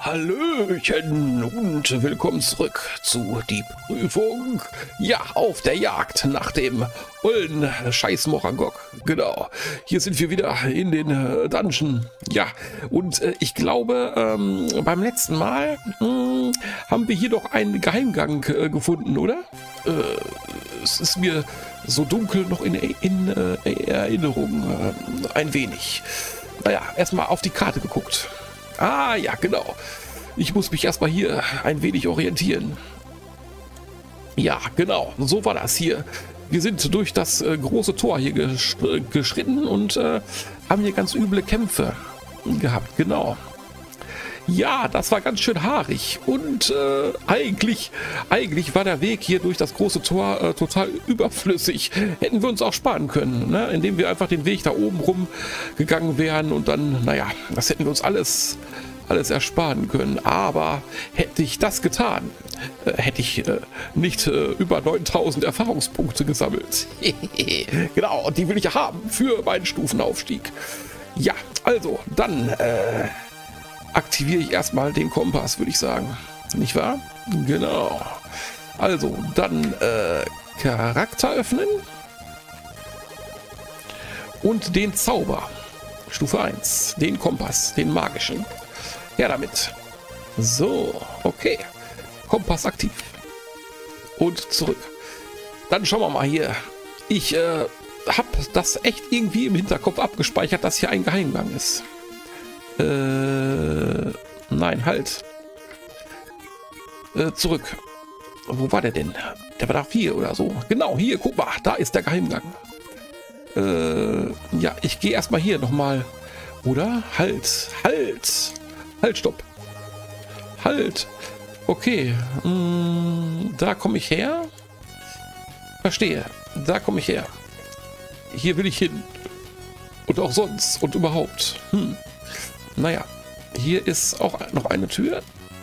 Hallöchen und willkommen zurück zu die Prüfung. Ja, auf der Jagd nach dem ollen Scheiß Morangok. Genau, hier sind wir wieder in den Dungeon. Ja, und ich glaube, beim letzten Mal haben wir hier doch einen Geheimgang gefunden, oder? Es ist mir so dunkel noch in Erinnerung ein wenig. Naja, erstmal auf die Karte geguckt. Ah, ja, genau. Ich muss mich erstmal hier ein wenig orientieren. Ja, genau. So war das hier. Wir sind durch das große Tor hier geschritten und haben hier ganz üble Kämpfe gehabt. Genau. Ja, das war ganz schön haarig. Und eigentlich war der Weg hier durch das große Tor total überflüssig. Hätten wir uns auch sparen können, ne? Indem wir einfach den Weg da oben rum gegangen wären. Und dann, naja, das hätten wir uns alles ersparen können. Aber hätte ich das getan, hätte ich nicht über 9000 Erfahrungspunkte gesammelt. Genau, und die will ich ja haben für meinen Stufenaufstieg. Ja, also, dann... aktiviere ich erstmal den Kompass, würde ich sagen. Nicht wahr? Genau. Also, dann Charakter öffnen. Und den Zauber. Stufe 1. Den Kompass, den magischen. Ja, damit. So, okay. Kompass aktiv. Und zurück. Dann schauen wir mal hier. Ich habe das echt irgendwie im Hinterkopf abgespeichert, dass hier ein Geheimgang ist. Nein, halt. Zurück. Wo war der denn? Der war da hier oder so. Genau, hier, guck mal, da ist der Geheimgang. Ja, ich gehe erstmal hier nochmal. Oder? Halt, halt. Halt, stopp. Halt. Okay. Da komme ich her. Verstehe. Da komme ich her. Hier will ich hin. Und auch sonst. Und überhaupt. Naja, hier ist auch noch eine Tür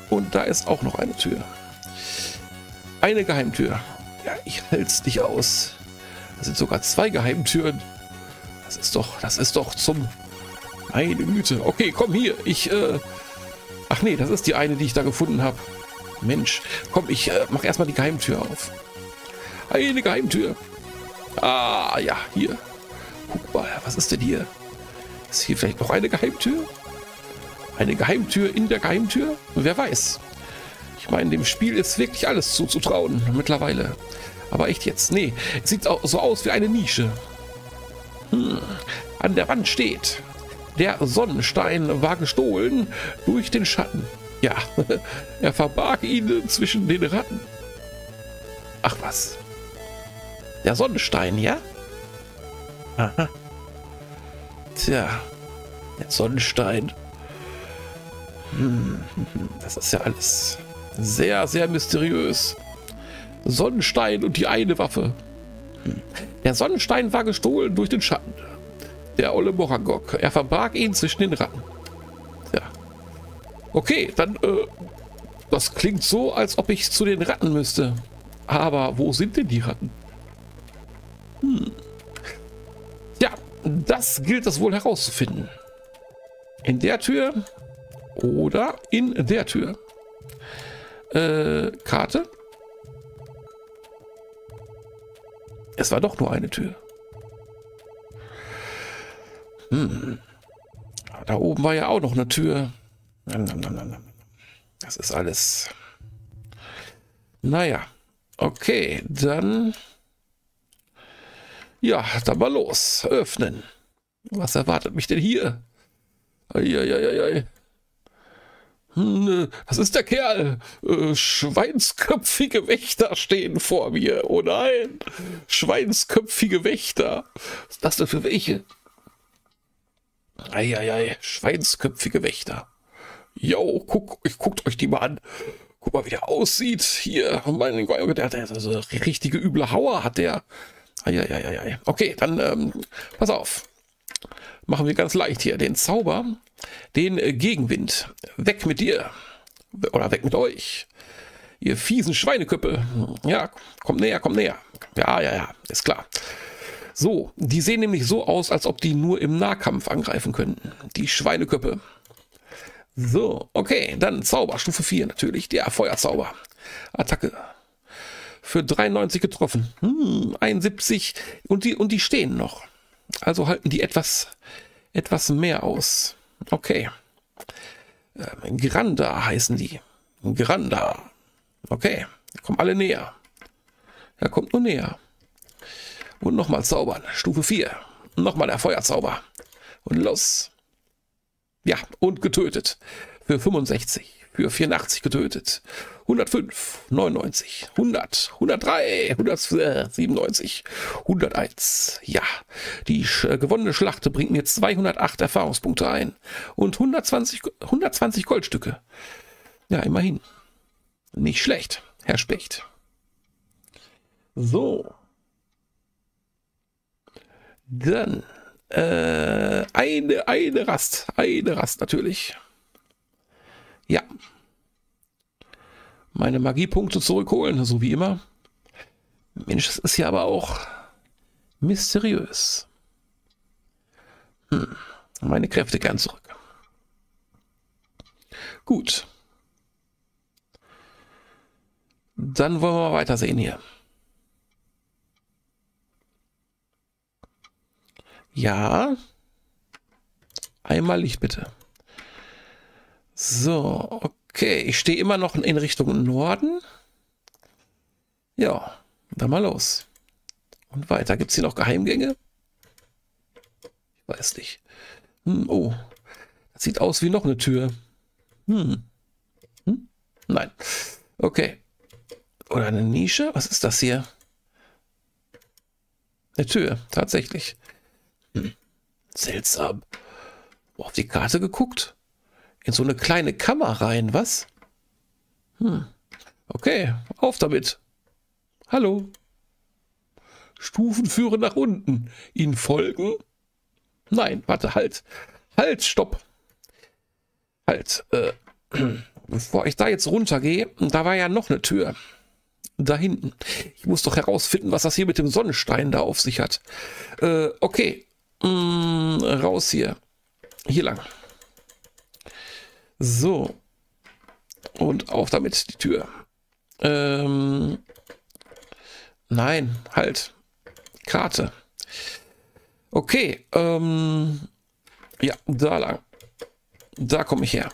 und da ist auch noch eine Tür. Eine Geheimtür. Ja, ich hält's nicht aus. Das sind sogar zwei Geheimtüren. Das ist doch zum... Meine Güte. Okay, komm hier. Ich, ach nee, das ist die eine, die ich da gefunden habe. Mensch, komm, ich mach erstmal die Geheimtür auf. Eine Geheimtür. Ah, ja, hier. Guck mal, was ist denn hier? Ist hier vielleicht noch eine Geheimtür? Eine Geheimtür in der Geheimtür? Wer weiß. Ich meine, dem Spiel ist wirklich alles zuzutrauen mittlerweile. Aber echt jetzt? Nee, es sieht auch so aus wie eine Nische. An der Wand steht: Der Sonnenstein war gestohlen durch den Schatten. Ja, er verbarg ihn zwischen den Ratten. Ach was. Der Sonnenstein, ja? Aha. Tja, der Sonnenstein. Das ist ja alles sehr, sehr mysteriös. Sonnenstein und die eine Waffe. Der Sonnenstein war gestohlen durch den Schatten. Der olle Morangok. Er verbarg ihn zwischen den Ratten. Ja. Okay, dann, das klingt so, als ob ich zu den Ratten müsste. Aber wo sind denn die Ratten? Ja, das gilt es wohl herauszufinden. In der Tür... Oder in der Tür. Karte. Es war doch nur eine Tür. Da oben war ja auch noch eine Tür. Das ist alles. Naja. Okay, dann... Ja, dann mal los. Öffnen. Was erwartet mich denn hier? Eieieiei. Das ist der Kerl. Schweinsköpfige Wächter stehen vor mir. Oh nein. Schweinsköpfige Wächter. Was ist das denn für welche? Eieiei. Schweinsköpfige Wächter. Jo, guckt euch die mal an. Guck mal, wie der aussieht. Hier. Mein Gott, der hat so eine richtige üble Hauer hat der. Eieiei. Okay, dann pass auf. Machen wir ganz leicht hier. Den Zauber, den Gegenwind. Weg mit dir. Oder weg mit euch. Ihr fiesen Schweineköppe. Ja, kommt näher, kommt näher. Ja, ist klar. So, die sehen nämlich so aus, als ob die nur im Nahkampf angreifen könnten. Die Schweineköppe. So, okay, dann Zauber, Stufe 4 natürlich, der Feuerzauber. Attacke. Für 93 getroffen, 71 und die stehen noch. Also halten die etwas mehr aus. Okay. Granda heißen die. Granda. Okay, kommen alle näher. Er kommt nur näher. Und nochmal zaubern, Stufe 4. Nochmal der Feuerzauber. Und los. Ja, und getötet. Für 65, für 84 getötet. 105, 99, 100, 103, 197, 101. Ja, die gewonnene Schlacht bringt mir 208 Erfahrungspunkte ein. Und 120 Goldstücke. Ja, immerhin. Nicht schlecht, Herr Specht. So. Dann eine Rast natürlich. Ja. Meine Magiepunkte zurückholen, so wie immer. Mensch, das ist ja aber auch mysteriös. Meine Kräfte gern zurück. Gut. Dann wollen wir mal weitersehen hier. Ja. Einmal Licht bitte. So, okay. Ich stehe immer noch in Richtung Norden. Ja, dann mal los. Und weiter. Gibt es hier noch Geheimgänge? Ich weiß nicht. Oh, das sieht aus wie noch eine Tür. Nein. Okay. Oder eine Nische? Was ist das hier? Eine Tür, tatsächlich. Seltsam. Auf die Karte geguckt? In so eine kleine Kammer rein, was? Okay, auf damit. Hallo. Stufen führen nach unten. Ihnen folgen? Nein, warte, halt. Halt, stopp. Halt. Bevor ich da jetzt runtergehe, da war ja noch eine Tür. Da hinten. Ich muss doch herausfinden, was das hier mit dem Sonnenstein da auf sich hat. Okay. Raus hier. Hier lang. So. Und auf damit die Tür. Nein, halt. Karte. Okay. Ja, da lang. Da komme ich her.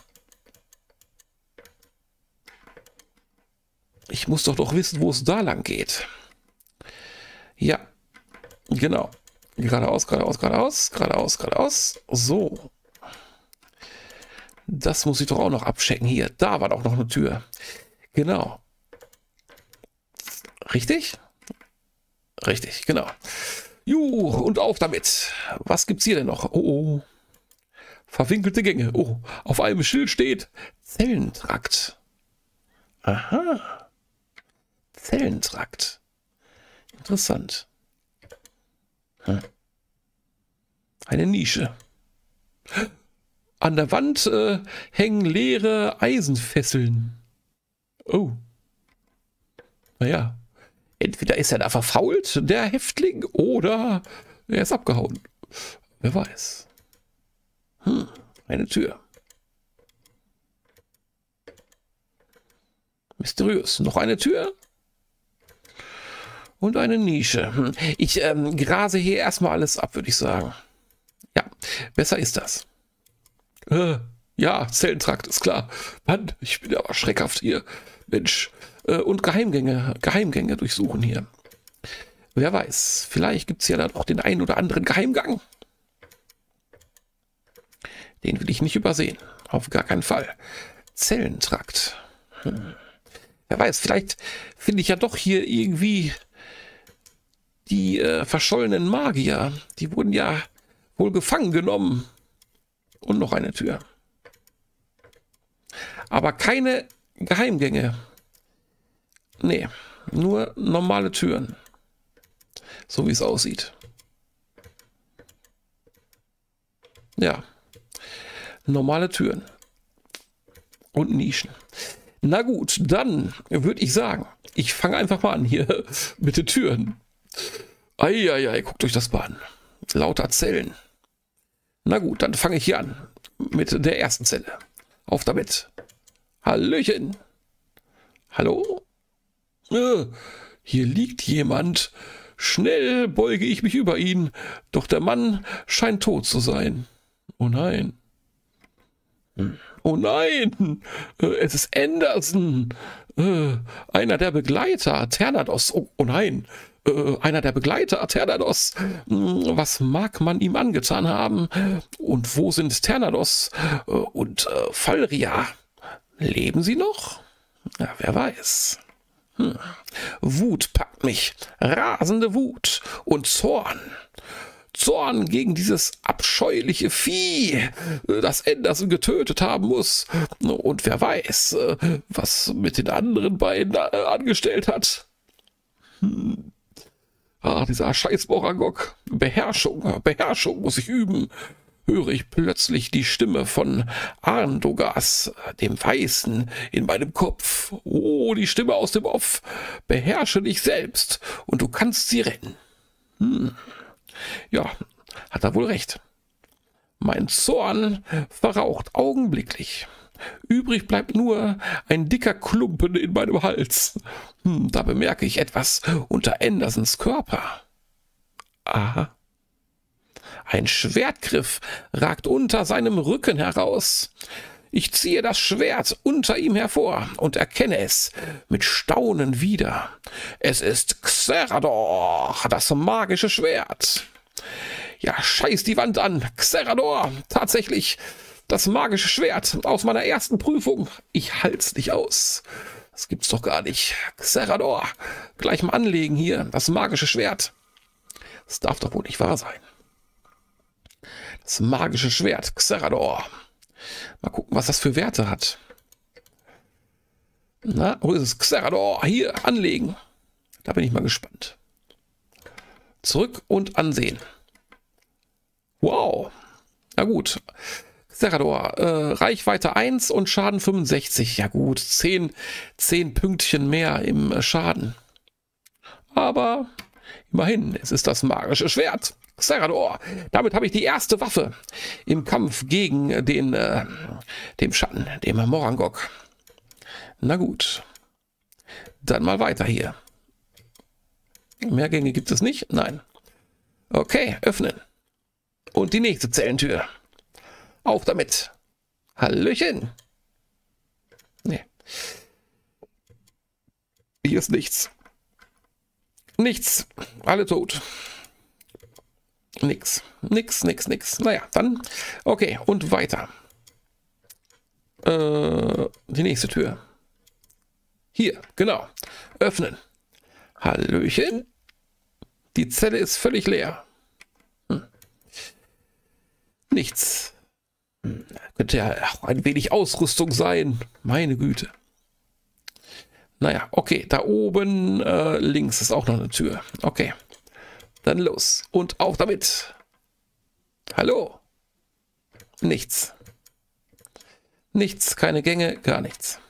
Ich muss doch wissen, wo es da lang geht. Ja, genau. Geradeaus, geradeaus, geradeaus, geradeaus, geradeaus. So. Das muss ich doch auch noch abchecken. Hier, da war doch noch eine Tür. Genau. Richtig? Richtig, genau. Juh, und auf damit. Was gibt's hier denn noch? Oh, oh. Verwinkelte Gänge. Oh, auf einem Schild steht Zellentrakt. Aha. Zellentrakt. Interessant. Eine Nische. An der Wand hängen leere Eisenfesseln. Oh. Naja. Entweder ist er da verfault, der Häftling, oder er ist abgehauen. Wer weiß. Eine Tür. Mysteriös. Noch eine Tür. Und eine Nische. Ich grase hier erstmal alles ab, würde ich sagen. Ja, besser ist das. Ja, Zellentrakt, ist klar. Mann, ich bin aber schreckhaft hier. Mensch. Und Geheimgänge durchsuchen hier. Wer weiß, vielleicht gibt es ja dann auch den einen oder anderen Geheimgang. Den will ich nicht übersehen. Auf gar keinen Fall. Zellentrakt. Wer weiß, vielleicht finde ich ja doch hier irgendwie... Die verschollenen Magier, die wurden ja wohl gefangen genommen. Und noch eine Tür. Aber keine Geheimgänge. Nee, nur normale Türen. So wie es aussieht. Ja, normale Türen. Und Nischen. Na gut, dann würde ich sagen, ich fange einfach mal an hier mit den Türen. Eieiei, guckt euch das mal an. Lauter Zellen. Na gut, dann fange ich hier an. Mit der ersten Zelle. Auf damit. Hallöchen. Hallo? Hier liegt jemand. Schnell beuge ich mich über ihn, doch der Mann scheint tot zu sein. Oh nein. Oh nein! Es ist Andersen! Einer der Begleiter, Ternados. Oh nein! Einer der Begleiter, Ternados. Was mag man ihm angetan haben? Und wo sind Ternados und Falria? Leben sie noch? Ja, wer weiß. Wut packt mich. Rasende Wut und Zorn. Zorn gegen dieses abscheuliche Vieh, das Andersen getötet haben muss. Und wer weiß, was mit den anderen beiden angestellt hat. Ah, dieser scheiß Morangok. Beherrschung muss ich üben. Höre ich plötzlich die Stimme von Arndogas, dem Weißen, in meinem Kopf. Oh, die Stimme aus dem Off. Beherrsche dich selbst und du kannst sie retten. Ja, hat er wohl recht. Mein Zorn verraucht augenblicklich. Übrig bleibt nur ein dicker Klumpen in meinem Hals. Da bemerke ich etwas unter Andersens Körper. Aha. Ein Schwertgriff ragt unter seinem Rücken heraus. Ich ziehe das Schwert unter ihm hervor und erkenne es mit Staunen wieder. Es ist Xerador, das magische Schwert. Ja, scheiß die Wand an, Xerador, tatsächlich, das magische Schwert aus meiner ersten Prüfung. Ich halt's nicht aus. Das gibt's doch gar nicht. Xerador, gleich mal anlegen hier, das magische Schwert. Das darf doch wohl nicht wahr sein. Das magische Schwert, Xerador. Mal gucken, was das für Werte hat. Na, wo ist es? Xerador, hier, anlegen. Da bin ich mal gespannt. Zurück und ansehen. Wow. Na gut. Xerador, Reichweite 1 und Schaden 65. Ja gut, 10 Pünktchen mehr im Schaden. Aber immerhin, es ist das magische Schwert. Xerador, damit habe ich die erste Waffe im Kampf gegen den dem Schatten, dem Morangok. Na gut, dann mal weiter hier. Mehr Gänge gibt es nicht? Nein. Okay, öffnen. Und die nächste Zellentür. Auf damit. Hallöchen. Nee. Hier ist nichts. Nichts. Alle tot. Nix. Naja, dann. Okay, und weiter. Die nächste Tür. Hier, genau. Öffnen. Hallöchen. Die Zelle ist völlig leer. Nichts. Könnte ja auch ein wenig Ausrüstung sein. Meine Güte. Naja, okay. Da oben links ist auch noch eine Tür. Okay. Dann los. Und auch damit. Hallo. Nichts. Nichts, keine Gänge, gar nichts.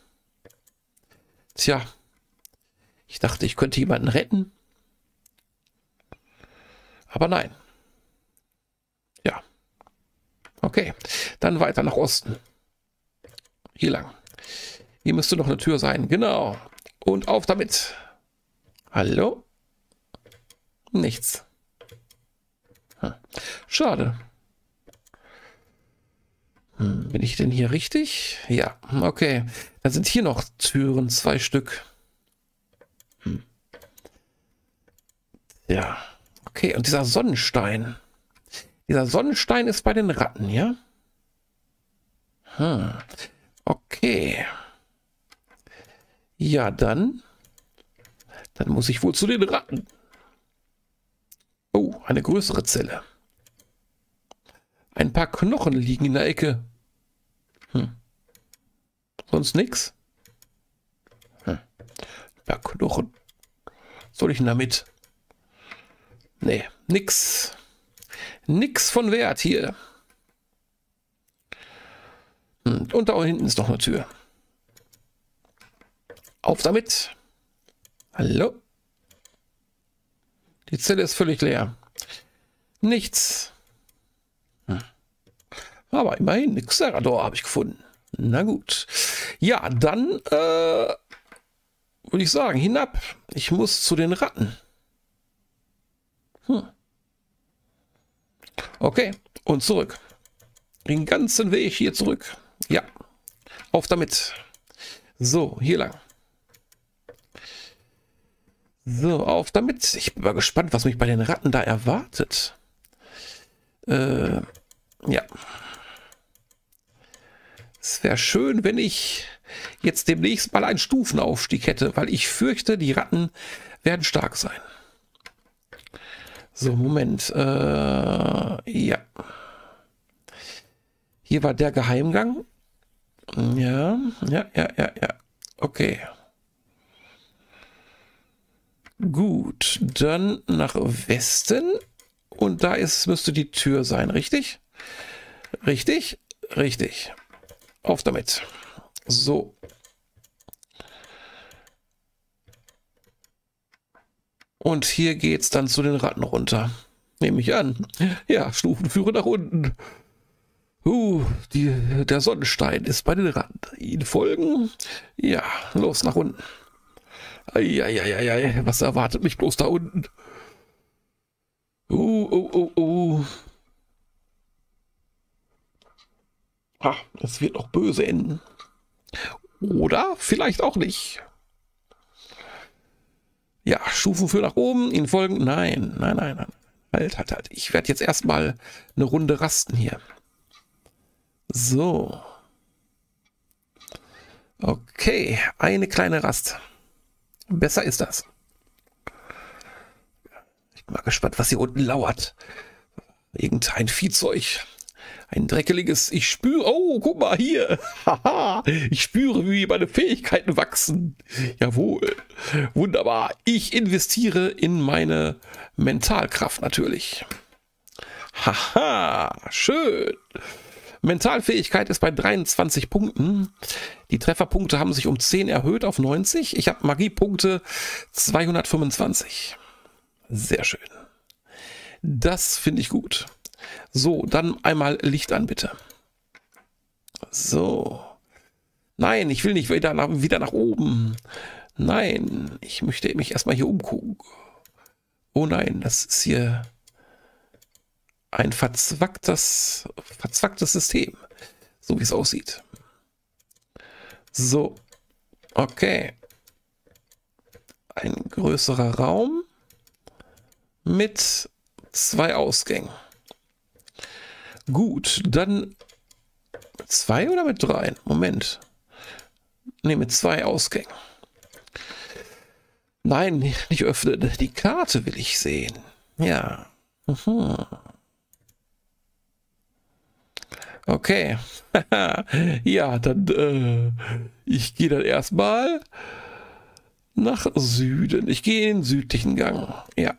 Tja. Ich dachte, ich könnte jemanden retten. Aber nein. Ja. Okay. Dann weiter nach Osten. Hier lang. Hier müsste noch eine Tür sein. Genau. Und auf damit. Hallo. Nichts. Schade. Bin ich denn hier richtig? Ja, okay. Dann sind hier noch Türen, 2 Stück. Ja, okay. Und dieser Sonnenstein. Dieser Sonnenstein ist bei den Ratten, ja? Okay. Ja, dann. Dann muss ich wohl zu den Ratten. Oh, eine größere Zelle. Ein paar Knochen liegen in der Ecke. Sonst nichts? Ein paar Knochen. Was soll ich denn damit? Nee, nix. Nix von Wert hier. Und da hinten ist noch eine Tür. Auf damit. Hallo? Die Zelle ist völlig leer. Nichts. Aber immerhin, Xerador habe ich gefunden. Na gut. Ja, dann würde ich sagen, hinab. Ich muss zu den Ratten. Okay, und zurück. Den ganzen Weg hier zurück. Ja, auf damit. So, hier lang. So, auf damit. Ich bin mal gespannt, was mich bei den Ratten da erwartet. Ja. Es wäre schön, wenn ich jetzt demnächst mal einen Stufenaufstieg hätte, weil ich fürchte, die Ratten werden stark sein. So, Moment. Ja. Hier war der Geheimgang. Ja. Okay. Gut, dann nach Westen. Und da ist, müsste die Tür sein, richtig? Richtig? Richtig. Auf damit. So. Und hier geht es dann zu den Ratten runter. Nehme ich an. Ja, Stufen führen nach unten. Der Sonnenstein ist bei den Ratten. Ihnen folgen? Ja, los nach unten. Eieieiei, was erwartet mich bloß da unten? Ah, das wird noch böse enden. Oder vielleicht auch nicht. Ja, Stufen für nach oben, ihnen folgen. Nein. Halt. Ich werde jetzt erstmal eine Runde rasten hier. So. Okay, eine kleine Rast. Besser ist das. Ich bin mal gespannt, was hier unten lauert. Irgendein Viehzeug. Ein dreckiges, ich spüre, oh, guck mal hier, haha, ich spüre, wie meine Fähigkeiten wachsen. Jawohl, wunderbar. Ich investiere in meine Mentalkraft natürlich. Haha, schön. Mentalfähigkeit ist bei 23 Punkten. Die Trefferpunkte haben sich um 10 erhöht auf 90. Ich habe Magiepunkte 225. Sehr schön. Das finde ich gut. So, dann einmal Licht an, bitte. So. Nein, ich will nicht wieder nach oben. Nein, ich möchte mich erstmal hier umgucken. Oh nein, das ist hier ein verzwacktes System. So wie es aussieht. So. Okay. Ein größerer Raum mit 2 Ausgängen. Gut, dann 2 oder mit 3? Moment. Ne, mit 2 Ausgängen. Nein, nicht öffnen. Die Karte will ich sehen. Ja. Okay. Ja, dann ich gehe dann erstmal nach Süden. Ich gehe in den südlichen Gang. Ja.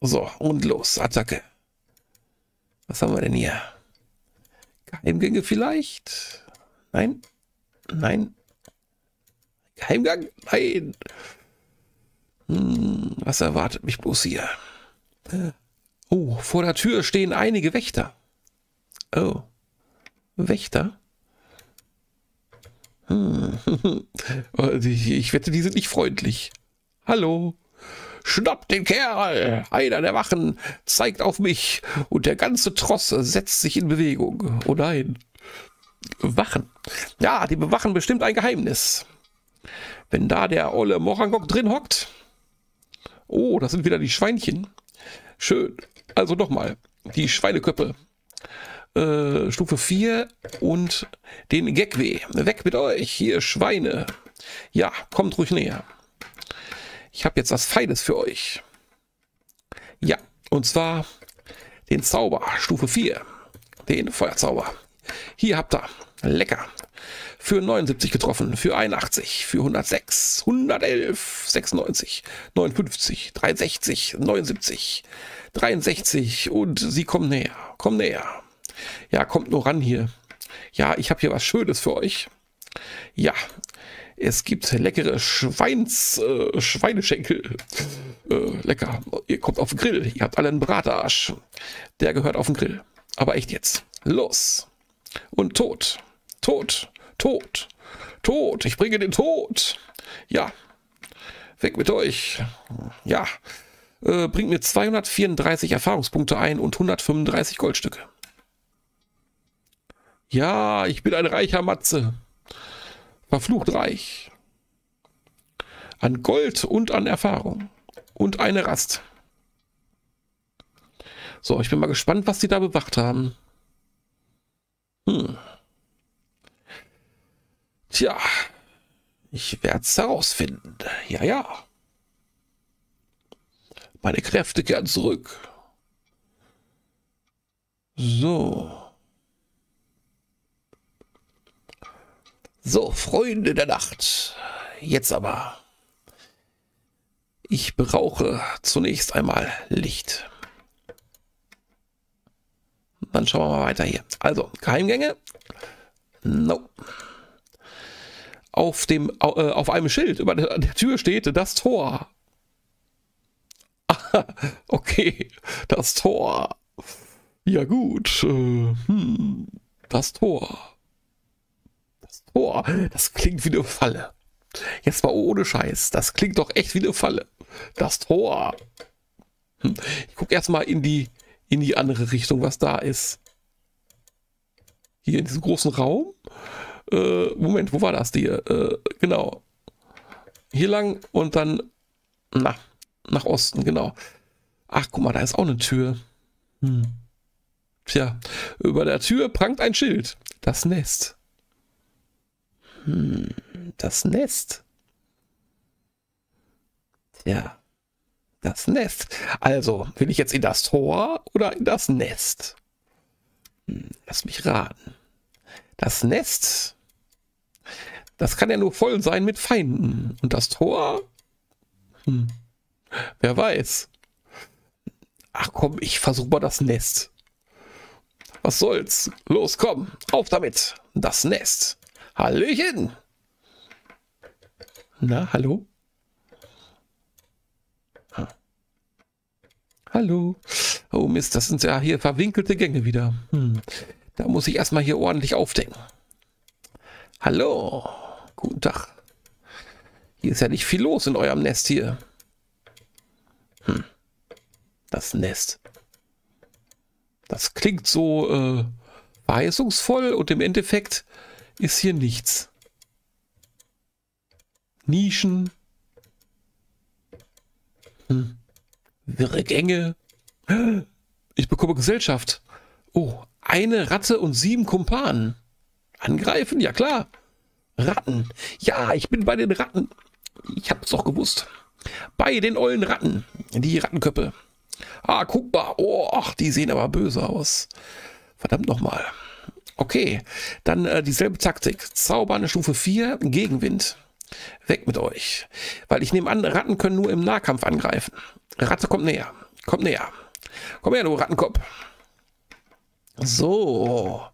So, und los. Attacke. Was haben wir denn hier? Geheimgänge vielleicht? Nein. Nein. Geheimgang? Nein. Was erwartet mich bloß hier? Oh, vor der Tür stehen einige Wächter. Oh. Wächter? Ich wette, die sind nicht freundlich. Hallo. Schnappt den Kerl! Einer der Wachen zeigt auf mich und der ganze Tross setzt sich in Bewegung. Oh nein. Wachen. Ja, die bewachen bestimmt ein Geheimnis. Wenn da der olle Morangok drin hockt. Oh, das sind wieder die Schweinchen. Schön. Also nochmal. Die Schweineköppe. Stufe 4 und den Geckweh. Weg mit euch, hier Schweine. Ja, kommt ruhig näher. Ich habe jetzt was Feines für euch. Ja, und zwar den Zauber, Stufe 4. Den Feuerzauber. Hier habt ihr. Lecker. Für 79 getroffen, für 81, für 106, 111, 96, 59, 63, 79, 63 und sie kommen näher. Kommen näher. Ja, kommt nur ran hier. Ja, ich habe hier was Schönes für euch. Ja. Es gibt leckere Schweineschenkel. Lecker. Ihr kommt auf den Grill. Ihr habt alle einen Bratarsch. Der gehört auf den Grill. Aber echt jetzt. Los. Und tot. Tod, Tod, Tod, ich bringe den Tod. Ja, weg mit euch. Ja, bringt mir 234 Erfahrungspunkte ein und 135 Goldstücke. Ja, ich bin ein reicher Matze. Verflucht reich. An Gold und an Erfahrung. Und eine Rast. So, ich bin mal gespannt, was die da bewacht haben. Tja, ich werde es herausfinden. Ja, ja. Meine Kräfte kehren zurück. So. So, Freunde der Nacht. Jetzt aber. Ich brauche zunächst einmal Licht. Dann schauen wir mal weiter hier. Also, Geheimgänge. No. Auf einem Schild über der Tür steht das Tor. Ah, okay, das Tor. Ja gut. Das Tor. Das Tor. Das klingt wie eine Falle. Jetzt mal ohne Scheiß. Das klingt doch echt wie eine Falle. Das Tor. Ich gucke erstmal in die andere Richtung, was da ist. Hier in diesem großen Raum. Moment, wo war das hier? Genau. Hier lang und dann nach Osten, genau. Ach, guck mal, da ist auch eine Tür. Tja, über der Tür prangt ein Schild. Das Nest. Das Nest. Tja. Das Nest. Also, will ich jetzt in das Tor oder in das Nest? Lass mich raten. Das Nest, das kann ja nur voll sein mit Feinden. Und das Tor? Wer weiß. Ach komm, ich versuche mal das Nest. Was soll's? Los, komm, auf damit. Das Nest. Hallöchen. Na, hallo? Hallo. Oh Mist, das sind ja hier verwinkelte Gänge wieder. Da muss ich erstmal hier ordentlich aufdecken. Hallo. Guten Tag. Hier ist ja nicht viel los in eurem Nest hier. Das Nest. Das klingt so verheißungsvoll und im Endeffekt ist hier nichts. Nischen. Wirre Gänge. Ich bekomme Gesellschaft. Oh, eine Ratte und 7 Kumpanen. Angreifen? Ja klar. Ratten. Ja, ich bin bei den Ratten. Ich hab's doch gewusst. Bei den ollen Ratten. Die Rattenköppe. Ah, guck mal. Oh, ach, die sehen aber böse aus. Verdammt nochmal. Okay, dann dieselbe Taktik. Zauberne Stufe 4, Gegenwind. Weg mit euch. Weil ich nehme an, Ratten können nur im Nahkampf angreifen. Ratte kommt näher. Kommt näher. Komm her, du Rattenkopf. So.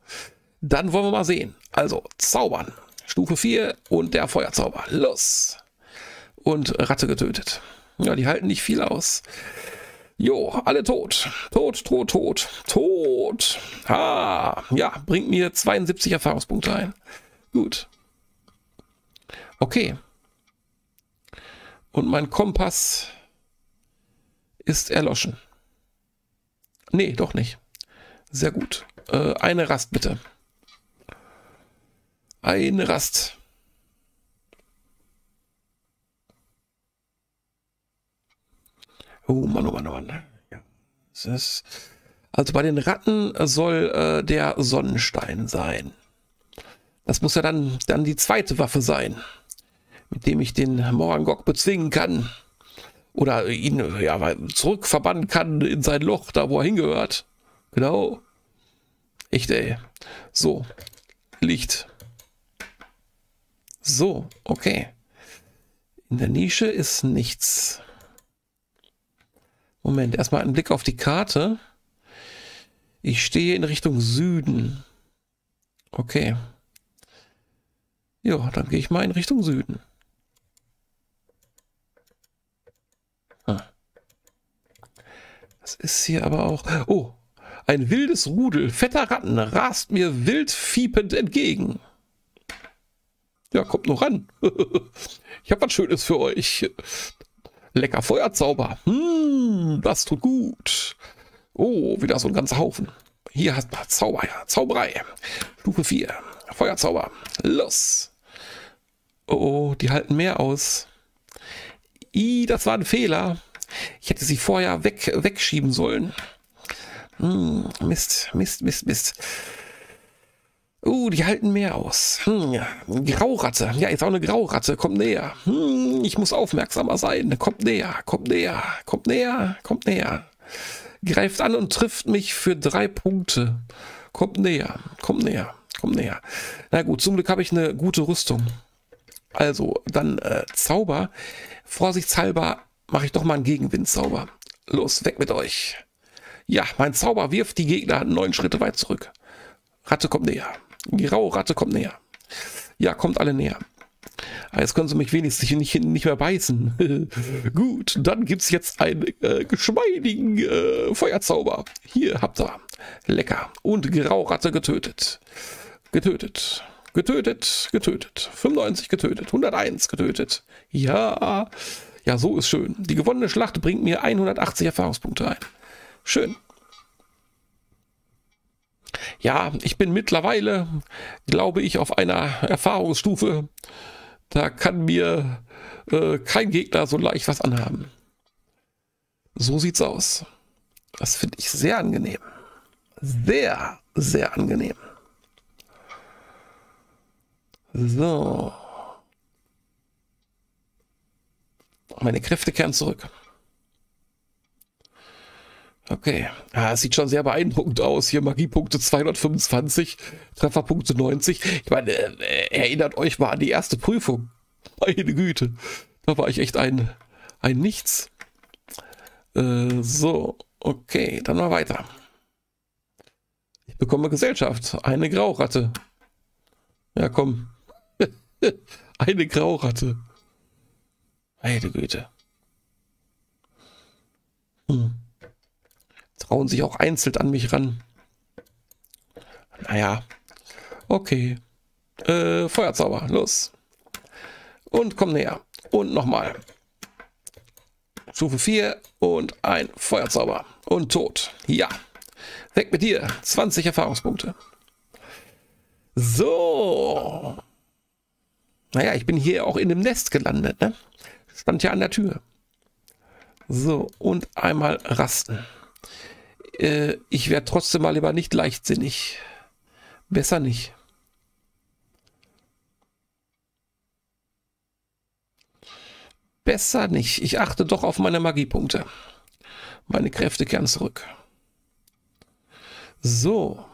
Dann wollen wir mal sehen. Also, zaubern. Stufe 4 und der Feuerzauber. Los. Und Ratte getötet. Ja, die halten nicht viel aus. Jo, alle tot. Tot, tot, tot. Tot. Ha. Ja, bringt mir 72 Erfahrungspunkte ein. Gut. Okay. Und mein Kompass ist erloschen. Nee, doch nicht. Sehr gut. Eine Rast bitte. Eine Rast. Oh Mann, oh Mann, oh Mann. Ja. Also bei den Ratten soll der Sonnenstein sein. Das muss ja dann die zweite Waffe sein, mit dem ich den Morangok bezwingen kann. Oder ihn ja, zurückverbannen kann in sein Loch, da wo er hingehört. Genau. Echt, ey. So. Licht. So, okay. In der Nische ist nichts. Moment, erstmal einen Blick auf die Karte. Ich stehe in Richtung Süden. Okay. Ja, dann gehe ich mal in Richtung Süden. Das ist hier aber auch... Oh, ein wildes Rudel fetter Ratten rast mir wild fiepend entgegen. Ja, kommt noch ran. Ich habe was Schönes für euch. Lecker Feuerzauber. Das tut gut. Oh, wieder so ein ganzer Haufen. Hier hast du Zauber. Ja. Zauberei. Stufe 4. Feuerzauber. Los. Oh, die halten mehr aus. Das war ein Fehler. Ich hätte sie vorher wegschieben sollen. Mist. Die halten mehr aus. Grauratte. Ja, jetzt auch eine Grauratte. Kommt näher. Ich muss aufmerksamer sein. Kommt näher. Greift an und trifft mich für 3 Punkte. Kommt näher. Na gut, zum Glück habe ich eine gute Rüstung. Also, dann Zauber. Vorsichtshalber mache ich doch mal einen Gegenwindzauber. Los, weg mit euch. Ja, mein Zauber wirft die Gegner 9 Schritte weit zurück. Ratte kommt näher. Grauratte kommt näher. Ja, kommt alle näher. Aber jetzt können sie mich wenigstens nicht mehr beißen. Gut, dann gibt es jetzt einen geschmeidigen Feuerzauber. Hier habt ihr. Lecker. Und Grauratte getötet. Getötet. 95 getötet. 101 getötet. Ja. Ja, so ist schön. Die gewonnene Schlacht bringt mir 180 Erfahrungspunkte ein. Schön. Ja, ich bin mittlerweile, glaube ich, auf einer Erfahrungsstufe. Da kann mir kein Gegner so leicht was anhaben. So sieht's aus. Das finde ich sehr angenehm. Sehr, sehr angenehm. So. Meine Kräfte kehren zurück. Okay, es sieht schon sehr beeindruckend aus. Hier Magiepunkte 225, Trefferpunkte 90. Ich meine, erinnert euch mal an die erste Prüfung. Meine Güte, da war ich echt ein Nichts. So, okay, dann mal weiter. Ich bekomme Gesellschaft. Eine Grauratte. Ja, komm. Eine Grauratte. Meine Güte. Trauen sich auch einzeln an mich ran. Naja. Okay. Feuerzauber. Los. Und komm näher. Und nochmal. Stufe 4 und ein Feuerzauber. Und tot. Ja. Weg mit dir. 20 Erfahrungspunkte. So. Naja, ich bin hier auch in dem Nest gelandet, ne? Stand ja an der Tür. So. Und einmal rasten. Ich werde trotzdem mal lieber nicht leichtsinnig. Besser nicht. Besser nicht. Ich achte doch auf meine Magiepunkte. Meine Kräfte kehren zurück. So.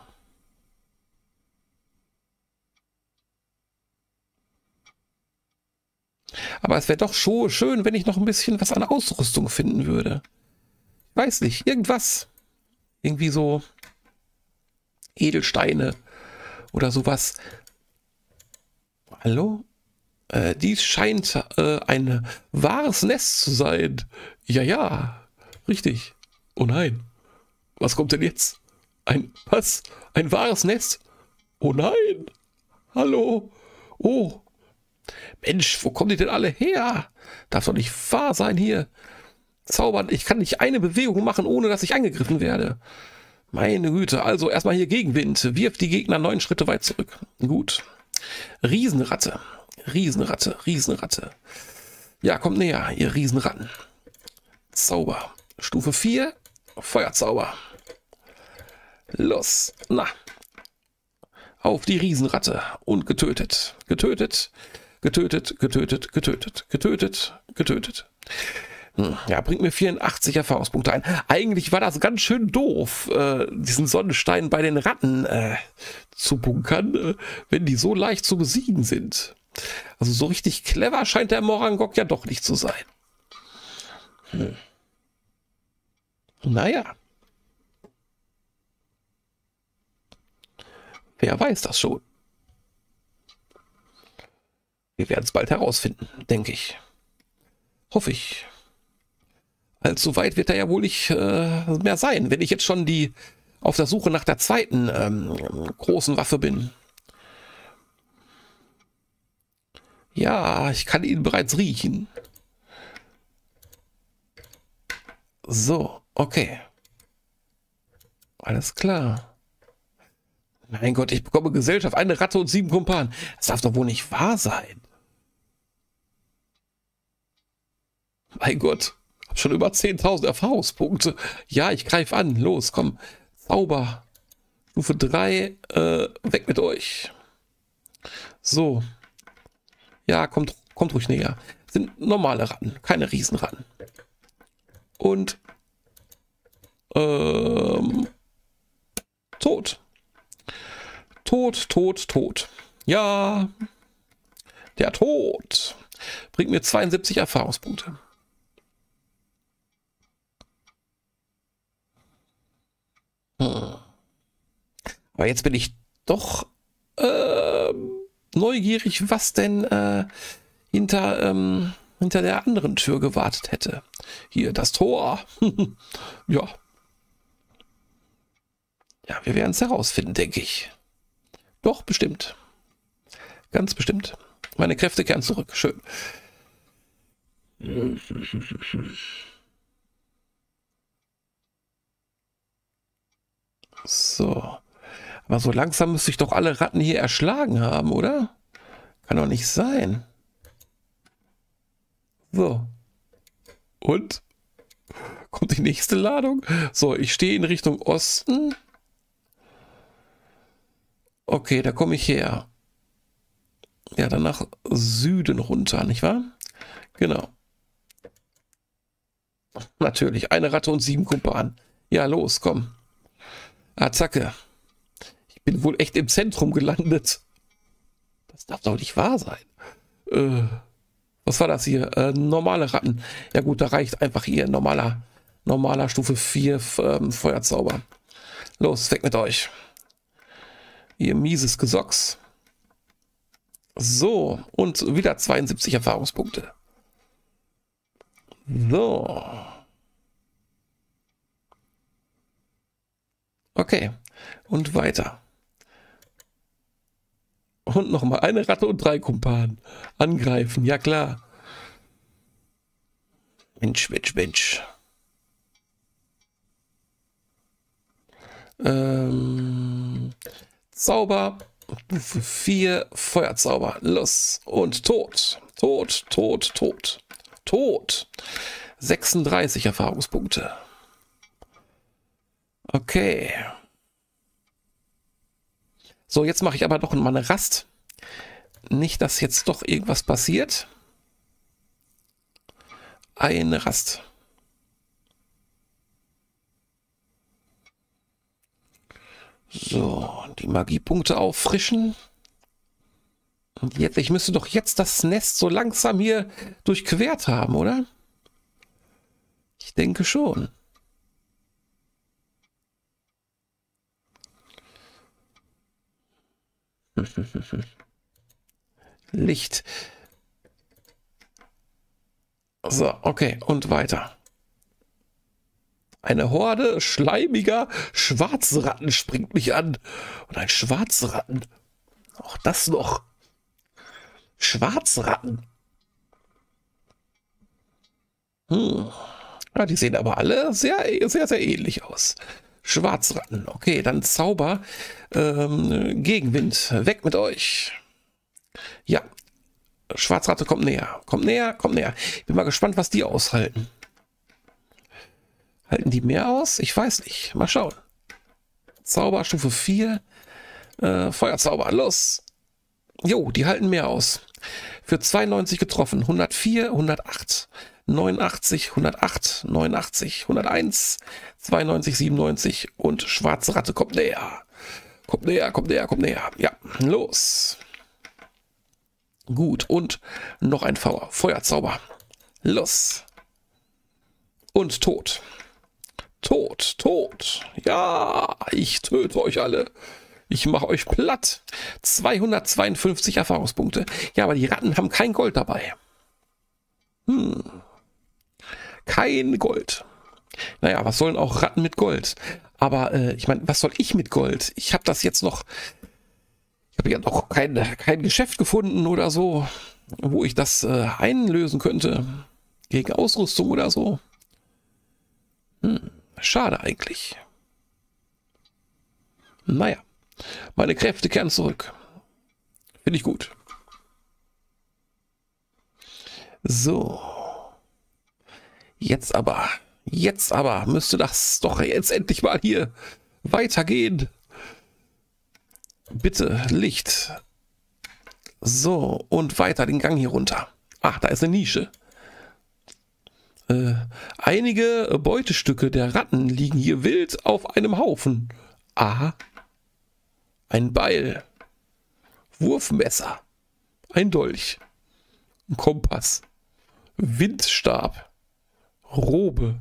Aber es wäre doch schon schön, wenn ich noch ein bisschen was an Ausrüstung finden würde. Weiß nicht. Irgendwas. Irgendwie so Edelsteine oder sowas. Hallo? Dies scheint ein wahres Nest zu sein. Ja, richtig. Oh nein. Was kommt denn jetzt? Was? Ein wahres Nest? Oh nein. Hallo? Oh. Mensch, wo kommen die denn alle her? Darf doch nicht wahr sein hier. Zaubern. Ich kann nicht eine Bewegung machen, ohne dass ich angegriffen werde. Meine Güte. Also erstmal hier Gegenwind. Wirft die Gegner 9 Schritte weit zurück. Gut. Riesenratte. Ja, kommt näher, ihr Riesenratten. Zauber. Stufe 4. Feuerzauber. Los. Na. Auf die Riesenratte. Und getötet. Getötet. Ja, bringt mir 84 Erfahrungspunkte ein. Eigentlich war das ganz schön doof, diesen Sonnenstein bei den Ratten zu bunkern, wenn die so leicht zu besiegen sind. Also so richtig clever scheint der Morangok ja doch nicht zu sein. Naja. Wer weiß das schon? Wir werden es bald herausfinden, denke ich. Hoffe ich. So weit wird er ja wohl nicht mehr sein, wenn ich jetzt schon auf der Suche nach der zweiten großen Waffe bin. Ja, ich kann ihn bereits riechen. So, okay. Alles klar. Mein Gott, ich bekomme Gesellschaft. Eine Ratte und 7 Kumpanen. Das darf doch wohl nicht wahr sein. Mein Gott, hab schon über 10.000 Erfahrungspunkte. Ja, ich greife an. Los, komm. Zauber. Stufe 3. Weg mit euch. So. Ja, kommt ruhig näher. Das sind normale Ratten, keine Riesenratten. Und tot. Tot. Ja, der Tod bringt mir 72 Erfahrungspunkte. Aber jetzt bin ich doch neugierig, was denn hinter der anderen Tür gewartet hätte. Hier, das Tor. Ja. Ja, wir werden es herausfinden, denke ich. Doch, bestimmt. Ganz bestimmt. Meine Kräfte kehren zurück. Schön. So. Aber so langsam müsste ich doch alle Ratten hier erschlagen haben, oder? Kann doch nicht sein. So. Und? Kommt die nächste Ladung? So, ich stehe in Richtung Osten. Okay, da komme ich her. Ja, dann nach Süden runter, nicht wahr? Genau. Natürlich, eine Ratte und 7 Kumpanen. Ja, los, komm. Attacke. Bin wohl echt im Zentrum gelandet. Das darf doch nicht wahr sein. Was war das hier? Normale Ratten. Ja gut, da reicht einfach hier normaler Stufe 4 Feuerzauber. Los, weg mit euch. Ihr mieses Gesocks. So, und wieder 72 Erfahrungspunkte. So. Okay, und weiter. Und nochmal eine Ratte und 3 Kumpanen. Angreifen, ja klar. Mensch. Zauber. 4 Feuerzauber. Los. Und tot. Tot. 36 Erfahrungspunkte. Okay. So, jetzt mache ich aber doch mal eine Rast. Nicht, dass jetzt doch irgendwas passiert. Eine Rast. So, die Magiepunkte auffrischen. Und jetzt, ich müsste doch jetzt das Nest so langsam hier durchquert haben, oder? Ich denke schon. Licht. So, okay, und weiter. Eine Horde schleimiger Schwarzratten springt mich an. Und ein Schwarzratten. Auch das noch. Schwarzratten. Ja, die sehen aber alle sehr ähnlich aus. Schwarzratten. Okay, dann Zauber. Gegenwind. Weg mit euch. Ja. Schwarzratte kommt näher. Ich bin mal gespannt, was die aushalten. Halten die mehr aus? Ich weiß nicht. Mal schauen. Zauber, Stufe 4. Feuerzauber. Los. Jo, die halten mehr aus. Für 92 getroffen. 104, 108. 89, 108, 89, 101, 92, 97 und schwarze Ratte kommt näher. Kommt näher. Ja, los. Gut, und noch ein Feuerzauber. Los. Und tot. Tot. Ja, ich töte euch alle. Ich mache euch platt. 252 Erfahrungspunkte. Ja, aber die Ratten haben kein Gold dabei. Kein Gold. Naja, was sollen auch Ratten mit Gold? Aber ich meine, was soll ich mit Gold? Ich habe das jetzt noch habe ja noch kein Geschäft gefunden oder so, wo ich das einlösen könnte. Gegen Ausrüstung oder so. Schade eigentlich. Naja, meine Kräfte kehren zurück. Finde ich gut. So. Jetzt aber müsste das doch jetzt endlich mal hier weitergehen. Bitte, Licht. So, und weiter den Gang hier runter. Ach, da ist eine Nische. Einige Beutestücke der Ratten liegen hier wild auf einem Haufen. Aha. Ein Beil. Wurfmesser. Ein Dolch. Ein Kompass. Windstab. Robe.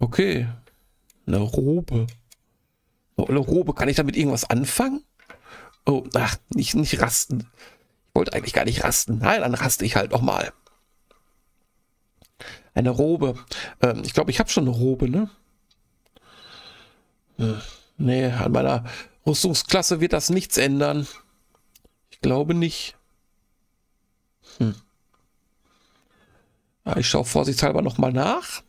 Okay. Eine Robe. Eine Robe. Kann ich damit irgendwas anfangen? Oh, ach, nicht rasten. Ich wollte eigentlich gar nicht rasten. Nein, dann raste ich halt nochmal. Eine Robe. Ich glaube, ich habe schon eine Robe, ne? Nee, an meiner Rüstungsklasse wird das nichts ändern. Ich glaube nicht. Ja, ich schaue vorsichtshalber nochmal nach.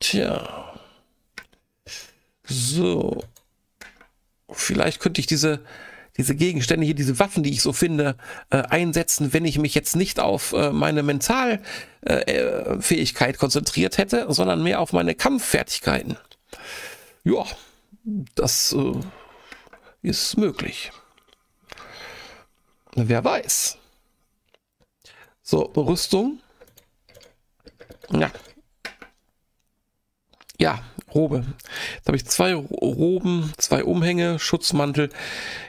Tja. So. Vielleicht könnte ich diese Gegenstände hier, diese Waffen, die ich so finde, einsetzen, wenn ich mich jetzt nicht auf meine Mentalfähigkeit konzentriert hätte, sondern mehr auf meine Kampffertigkeiten. Ja, das ist möglich. Wer weiß. So, Rüstung. Ja. Ja, Robe. Jetzt habe ich 2 Roben, 2 Umhänge, Schutzmantel.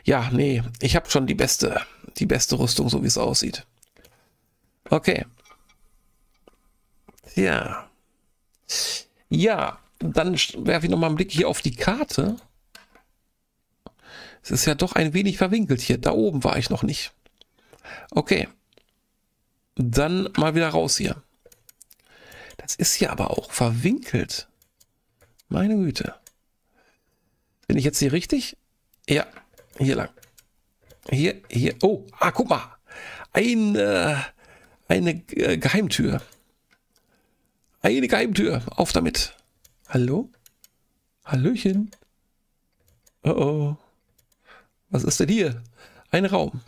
Ja, nee, ich habe schon die beste Rüstung, so wie es aussieht. Okay. Ja. Ja, dann werfe ich nochmal einen Blick hier auf die Karte. Es ist ja doch ein wenig verwinkelt hier. Da oben war ich noch nicht. Okay. Dann mal wieder raus hier. Das ist hier aber auch verwinkelt. Meine Güte. Bin ich jetzt hier richtig? Ja, hier lang. Hier. Oh, guck mal. Eine Geheimtür. Eine Geheimtür. Auf damit. Hallo? Hallöchen. Oh oh. Was ist denn hier? Ein Raum.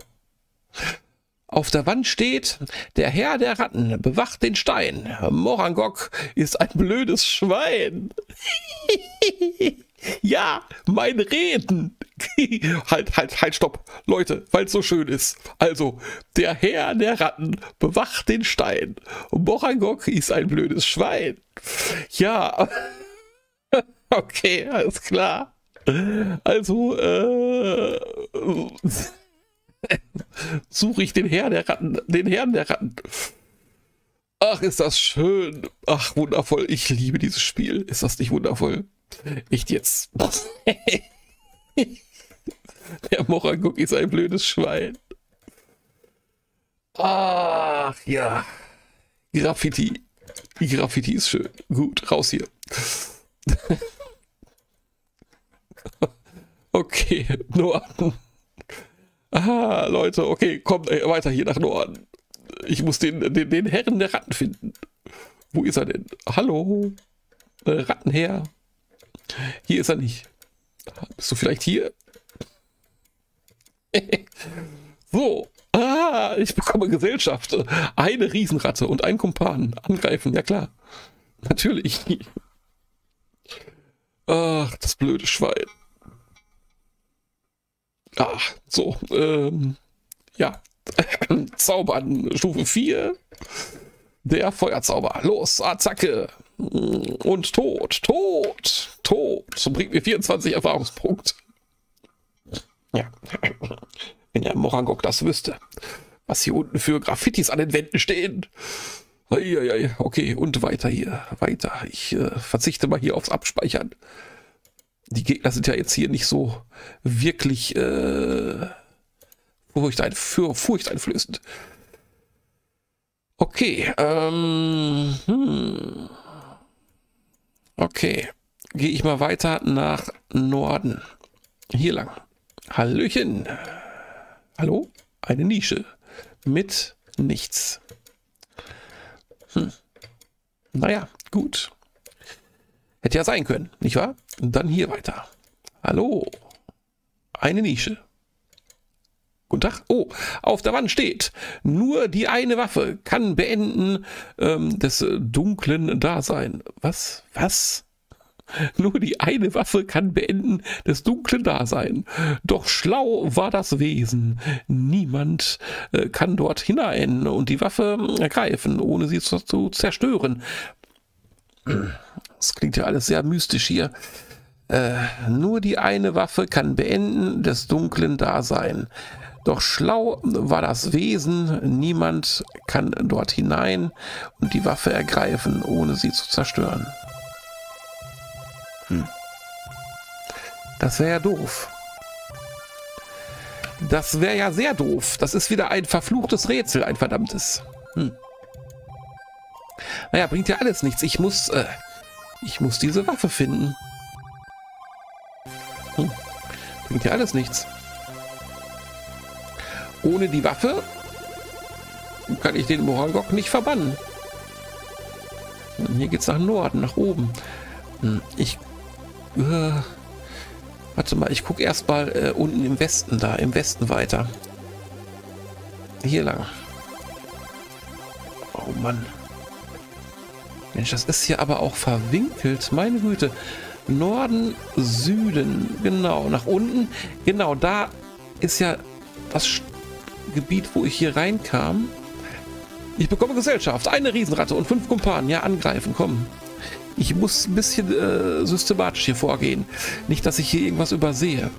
Auf der Wand steht, der Herr der Ratten bewacht den Stein. Morangok ist ein blödes Schwein. Ja, mein Reden. Halt, stopp. Leute, weil es so schön ist. Also, der Herr der Ratten bewacht den Stein. Morangok ist ein blödes Schwein. Ja. Okay, alles klar. Also, suche ich den Herrn der Ratten. Ach, ist das schön. Ach, wundervoll. Ich liebe dieses Spiel. Ist das nicht wundervoll? Echt jetzt. Der Morangok ist ein blödes Schwein. Ach ja. Graffiti. Die Graffiti ist schön. Gut, raus hier. Okay, Norden. Aha, Leute, okay, kommt weiter hier nach Norden. Ich muss den Herren der Ratten finden. Wo ist er denn? Hallo? Rattenherr? Hier ist er nicht. Bist du vielleicht hier? So. Ah, ich bekomme Gesellschaft. Eine Riesenratte und ein Kumpan. Angreifen, ja klar. Natürlich. Ach, das blöde Schwein. Ach, so, ja, Zaubern, Stufe 4, der Feuerzauber, los, Attacke und Tod, so bringt mir 24 Erfahrungspunkte. Ja, wenn der Morangok das wüsste, was hier unten für Graffitis an den Wänden stehen. Okay, und weiter hier, weiter, ich verzichte mal hier aufs Abspeichern. Die Gegner sind ja jetzt hier nicht so wirklich furchteinflößend. Okay. Okay. gehe ich mal weiter nach Norden. Hier lang. Hallöchen. Hallo? Eine Nische. Mit nichts. Naja, gut. Hätte ja sein können, nicht wahr? Und dann hier weiter. Hallo. Eine Nische. Guten Tag. Oh, auf der Wand steht, nur die eine Waffe kann beenden des dunklen Dasein. Was? Was? Nur die eine Waffe kann beenden des dunklen Dasein. Doch schlau war das Wesen. Niemand kann dort hinein und die Waffe ergreifen, ohne sie zu zerstören. Das klingt ja alles sehr mystisch hier. Nur die eine Waffe kann beenden des dunklen Dasein. Doch schlau war das Wesen. Niemand kann dort hinein und die Waffe ergreifen, ohne sie zu zerstören. Das wäre ja doof. Das wäre ja sehr doof. Das ist wieder ein verfluchtes Rätsel, ein verdammtes. Naja, bringt ja alles nichts. Ich muss diese Waffe finden. Bringt ja alles nichts. Ohne die Waffe kann ich den Morangok nicht verbannen. Hier geht's nach Norden, nach oben. Warte mal, ich gucke erstmal unten im Westen da, im Westen weiter. Hier lang. Oh Mann. Mensch, das ist hier aber auch verwinkelt, meine Güte. Norden, Süden, genau, nach unten. Genau, da ist ja das Gebiet, wo ich hier reinkam. Ich bekomme Gesellschaft, eine Riesenratte und 5 Kumpanen. Ja, angreifen, komm. Ich muss ein bisschen systematisch hier vorgehen. Nicht, dass ich hier irgendwas übersehe.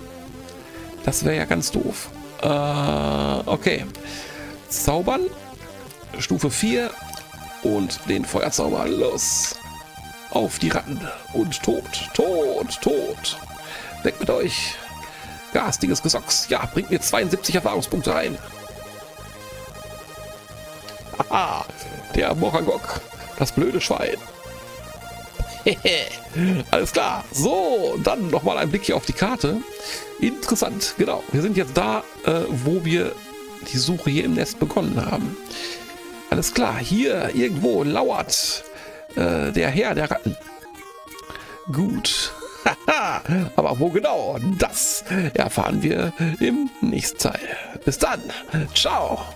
Das wäre ja ganz doof. Okay. Zaubern. Stufe 4. Und den Feuerzauber. Los. Auf die Ratten. Und tot. Tot. Tot. Weg mit euch. Garstiges Gesocks. Ja, bringt mir 72 Erfahrungspunkte rein. Aha. Der Morangok. Das blöde Schwein. Alles klar. So, dann nochmal ein Blick hier auf die Karte. Interessant, genau. Wir sind jetzt da, wo wir die Suche hier im Nest begonnen haben. Alles klar, hier irgendwo lauert der Herr der Ratten. Gut. Aber wo genau? Das erfahren wir im nächsten Teil. Bis dann. Ciao.